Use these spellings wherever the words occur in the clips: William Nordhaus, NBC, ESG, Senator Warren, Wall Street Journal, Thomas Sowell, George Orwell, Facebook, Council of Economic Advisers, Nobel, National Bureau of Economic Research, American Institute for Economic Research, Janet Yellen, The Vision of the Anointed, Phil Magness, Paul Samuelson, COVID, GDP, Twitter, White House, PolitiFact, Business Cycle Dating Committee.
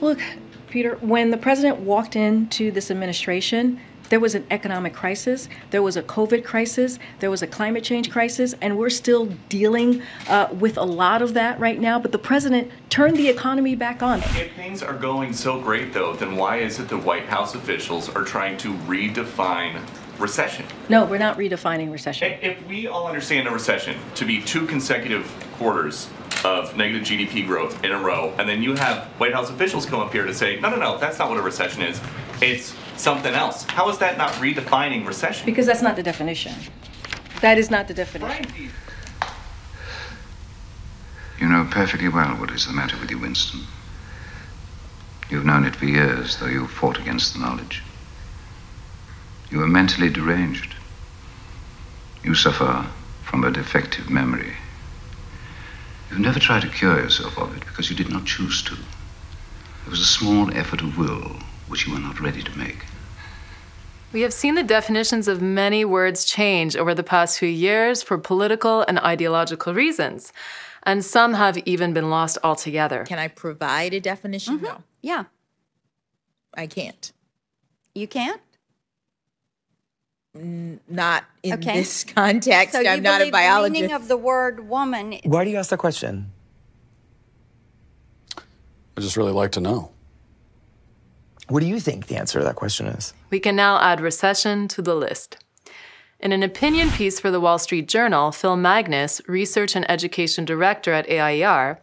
Look, Peter, when the president walked into this administration, there was an economic crisis, there was a COVID crisis, there was a climate change crisis, and we're still dealing with a lot of that right now, but the president turned the economy back on. If things are going so great, though, then why is it that White House officials are trying to redefine recession? No, we're not redefining recession. If we all understand a recession to be 2 consecutive quarters of negative GDP growth in a row, and then you have White House officials come up here to say, no, no, no, that's not what a recession is. It's something else. How is that not redefining recession? Because that's not the definition. That is not the definition. Right. You know perfectly well what is the matter with you, Winston. You've known it for years, though you fought against the knowledge. You are mentally deranged. You suffer from a defective memory. You've never tried to cure yourself of it because you did not choose to. It was a small effort of will which you were not ready to make. We have seen the definitions of many words change over the past few years for political and ideological reasons, and some have even been lost altogether. Can I provide a definition? Mm-hmm. No. Yeah. I can't. You can't? Not in this context. So I'm not a biologist. The meaning of the word woman. Why do you ask that question? I just really like to know. What do you think the answer to that question is? We can now add recession to the list. In an opinion piece for the Wall Street Journal, Phil Magness, research and education director at AIER,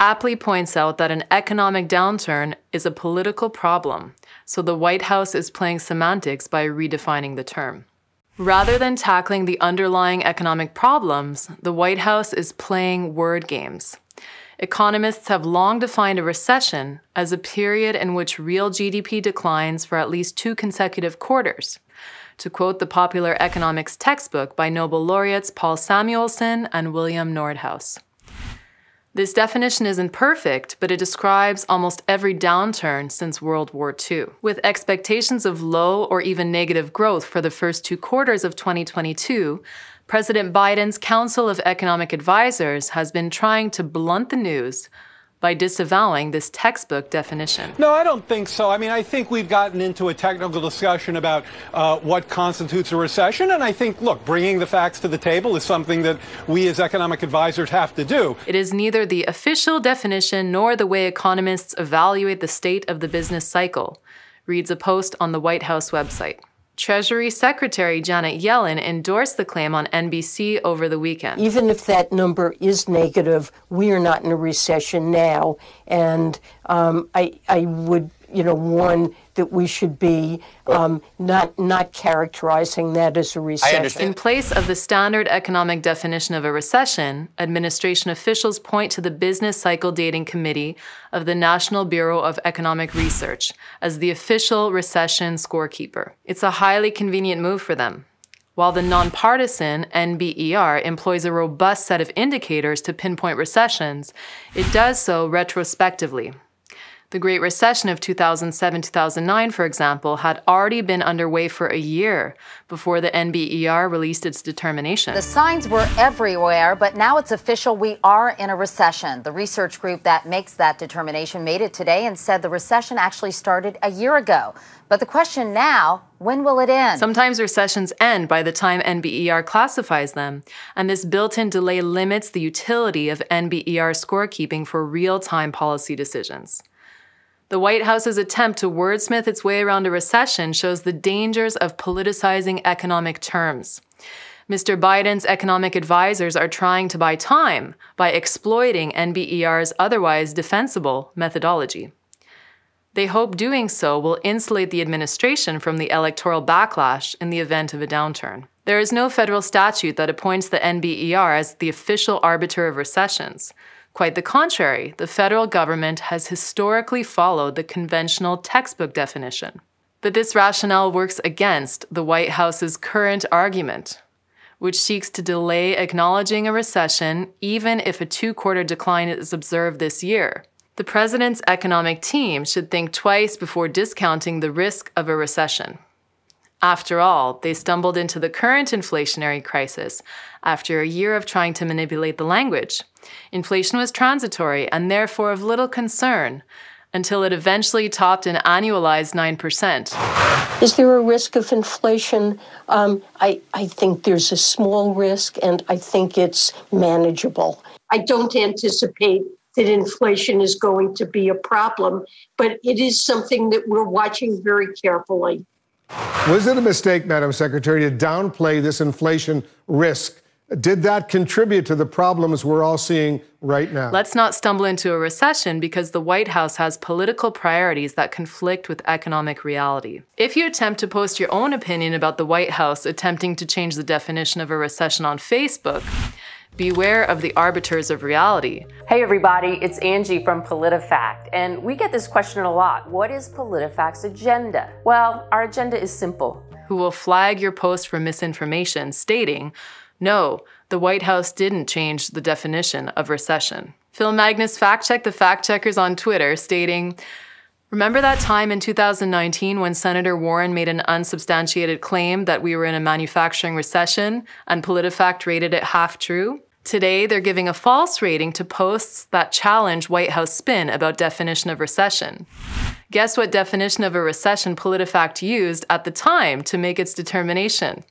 aptly points out that an economic downturn is a political problem. So the White House is playing semantics by redefining the term. Rather than tackling the underlying economic problems, the White House is playing word games. Economists have long defined a recession as a period in which real GDP declines for at least 2 consecutive quarters. To quote the popular economics textbook by Nobel laureates Paul Samuelson and William Nordhaus. This definition isn't perfect, but it describes almost every downturn since World War II. With expectations of low or even negative growth for the first 2 quarters of 2022, President Biden's Council of Economic Advisors has been trying to blunt the news by disavowing this textbook definition. No, I don't think so. I mean, I think we've gotten into a technical discussion about what constitutes a recession. And I think, look, bringing the facts to the table is something that we as economic advisors have to do. It is neither the official definition nor the way economists evaluate the state of the business cycle, reads a post on the White House website. Treasury Secretary Janet Yellen endorsed the claim on NBC over the weekend. Even if that number is negative, we are not in a recession now. And I would, warn that we should be not characterizing that as a recession. In place of the standard economic definition of a recession, administration officials point to the Business Cycle Dating Committee of the National Bureau of Economic Research as the official recession scorekeeper. It's a highly convenient move for them. While the nonpartisan NBER employs a robust set of indicators to pinpoint recessions, it does so retrospectively. The Great Recession of 2007-2009, for example, had already been underway for a year before the NBER released its determination. The signs were everywhere, but now it's official. We are in a recession. The research group that makes that determination made it today and said the recession actually started a year ago. But the question now, when will it end? Sometimes recessions end by the time NBER classifies them, and this built-in delay limits the utility of NBER scorekeeping for real-time policy decisions. The White House's attempt to wordsmith its way around a recession shows the dangers of politicizing economic terms. Mr. Biden's economic advisors are trying to buy time by exploiting NBER's otherwise defensible methodology. They hope doing so will insulate the administration from the electoral backlash in the event of a downturn. There is no federal statute that appoints the NBER as the official arbiter of recessions. Quite the contrary, the federal government has historically followed the conventional textbook definition. But this rationale works against the White House's current argument, which seeks to delay acknowledging a recession even if a 2-quarter decline is observed this year. The president's economic team should think twice before discounting the risk of a recession. After all, they stumbled into the current inflationary crisis after a year of trying to manipulate the language. Inflation was transitory and therefore of little concern until it eventually topped an annualized 9%. Is there a risk of inflation? I think there's a small risk, and I think it's manageable. I don't anticipate that inflation is going to be a problem, but it is something that we're watching very carefully. Was it a mistake, Madam Secretary, to downplay this inflation risk? Did that contribute to the problems we're all seeing right now? Let's not stumble into a recession because the White House has political priorities that conflict with economic reality. If you attempt to post your own opinion about the White House attempting to change the definition of a recession on Facebook, beware of the arbiters of reality. Hey everybody, it's Angie from PolitiFact, and we get this question a lot. What is PolitiFact's agenda? Well, our agenda is simple. Who will flag your post for misinformation, stating, no, the White House didn't change the definition of recession. Phil Magness fact-checked the fact-checkers on Twitter, stating, remember that time in 2019 when Senator Warren made an unsubstantiated claim that we were in a manufacturing recession and PolitiFact rated it half true? Today, they're giving a false rating to posts that challenge White House spin about definition of recession. Guess what definition of a recession PolitiFact used at the time to make its determination?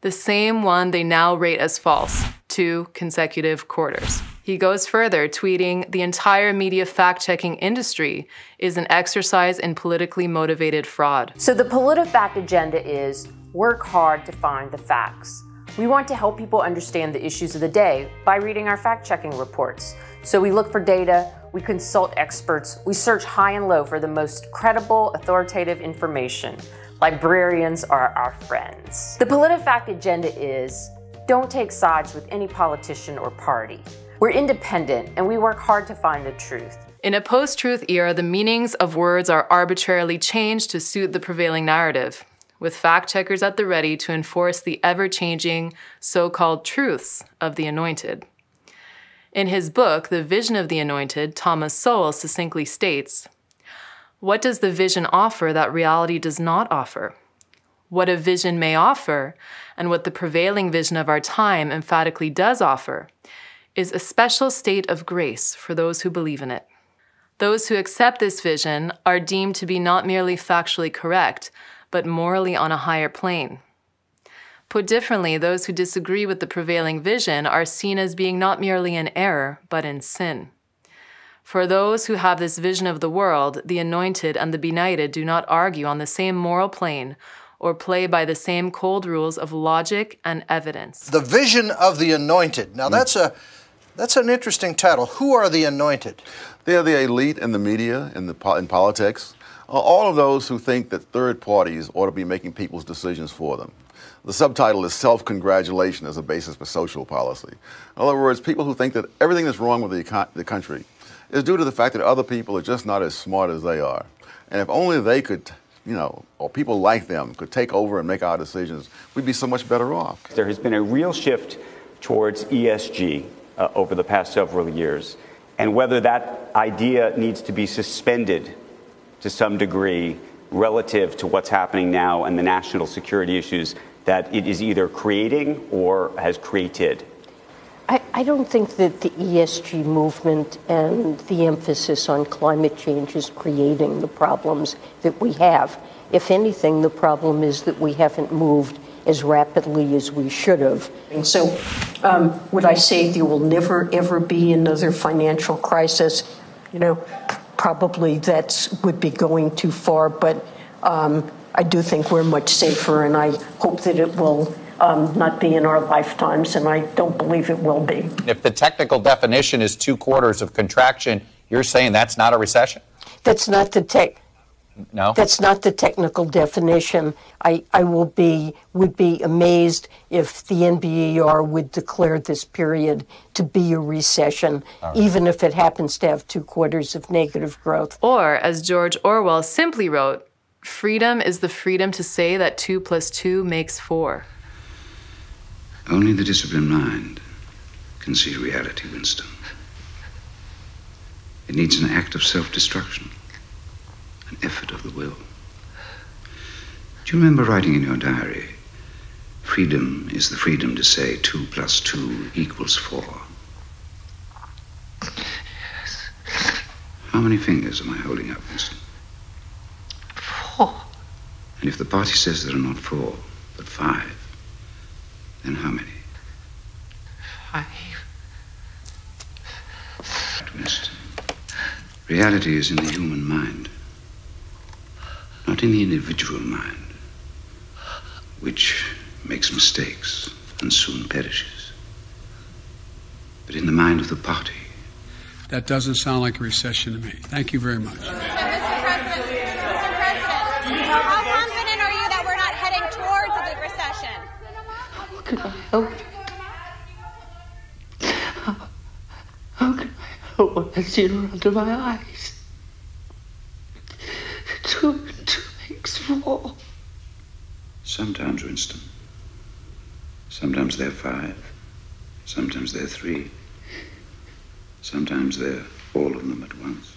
The same one they now rate as false, 2 consecutive quarters. He goes further, tweeting, the entire media fact-checking industry is an exercise in politically motivated fraud. So the PolitiFact agenda is work hard to find the facts. We want to help people understand the issues of the day by reading our fact-checking reports. So we look for data, we consult experts, we search high and low for the most credible, authoritative information. Librarians are our friends. The PolitiFact agenda is don't take sides with any politician or party. We're independent and we work hard to find the truth. In a post-truth era, the meanings of words are arbitrarily changed to suit the prevailing narrative, with fact-checkers at the ready to enforce the ever-changing so-called truths of the anointed. In his book, The Vision of the Anointed, Thomas Sowell succinctly states, what does the vision offer that reality does not offer? What a vision may offer, and what the prevailing vision of our time emphatically does offer, is a special state of grace for those who believe in it. Those who accept this vision are deemed to be not merely factually correct, but morally on a higher plane. Put differently, those who disagree with the prevailing vision are seen as being not merely in error, but in sin. For those who have this vision of the world, the anointed and the benighted do not argue on the same moral plane or play by the same cold rules of logic and evidence. The Vision of the Anointed. Now that's an interesting title. Who are the anointed? They are the elite in the media, in politics, all of those who think that third parties ought to be making people's decisions for them. The subtitle is self-congratulation as a basis for social policy. In other words, people who think that everything that's wrong with the country is due to the fact that other people are just not as smart as they are. And if only they could, you know, or people like them could take over and make our decisions, we'd be so much better off. There has been a real shift towards ESG over the past several years. And whether that idea needs to be suspended to some degree relative to what's happening now and the national security issues that it is either creating or has created. I don't think that the ESG movement and the emphasis on climate change is creating the problems that we have. If anything, the problem is that we haven't moved as rapidly as we should have. And so would I say there will never, ever be another financial crisis? You know, probably that would be going too far, but I do think we're much safer, and I hope that it will not be in our lifetimes, and I don't believe it will be. If the technical definition is 2 quarters of contraction, you're saying that's not a recession? That's not the No? That's not the technical definition. I would be amazed if the NBER would declare this period to be a recession, even if it happens to have 2 quarters of negative growth. Or, as George Orwell simply wrote, freedom is the freedom to say that 2 plus 2 makes 4. Only the disciplined mind can see reality, Winston. It needs an act of self-destruction, an effort of the will. Do you remember writing in your diary, freedom is the freedom to say 2 plus 2 equals 4? Yes. How many fingers am I holding up, Winston? Four. And if the party says there are not four, but five, then how many? Five. Winston, reality is in the human mind, not in the individual mind, which makes mistakes and soon perishes, but in the mind of the party. That doesn't sound like a recession to me. Thank you very much. Mr. President, how confident are you that we're not heading towards a big recession? How could I help it? How could I help what I've seen under my eyes? Two makes four. Sometimes, Winston. Sometimes they're five. Sometimes they're three. Sometimes they're all of them at once.